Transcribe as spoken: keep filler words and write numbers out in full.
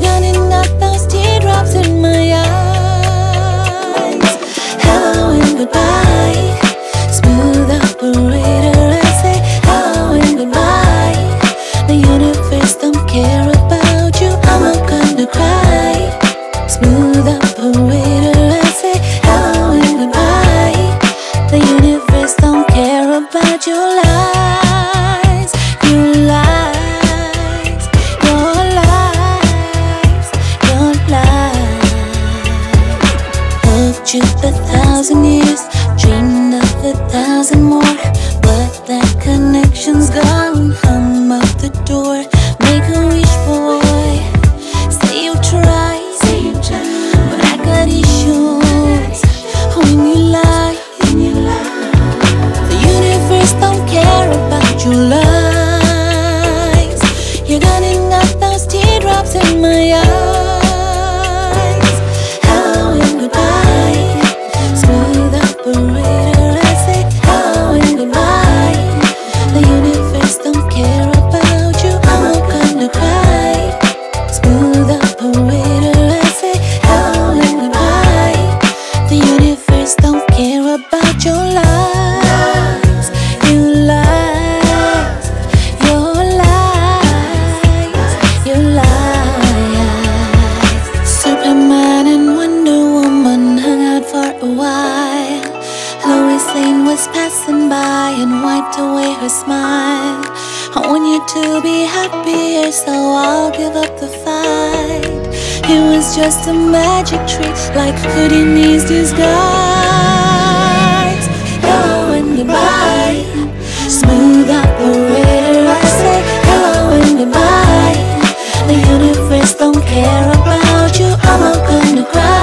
running up those teardrops in my eyes. Hello and goodbye, smooth operator. I say hello and goodbye. The universe don't care about you. I'm not gonna cry. Smooth operator. I say hello and goodbye. The universe don't care about your lies. Your lies. Shoot a thousand years, dreamed of a thousand more, but that connection's gone. I'm out the door, make a wish, boy. Say you try, say you try, but I got issues when you lie. The universe don't care about your lies. You're running up those teardrops in my eyes. Superman and Wonder Woman hung out for a while. Lois Lane was passing by and wiped away her smile. I want you to be happier, so I'll give up the fight. It was just a magic trick, like Houdini's disguise. Hello and goodbye, smooth operator. I say hello and goodbye. The universe don't care about you. I'm not gonna cry.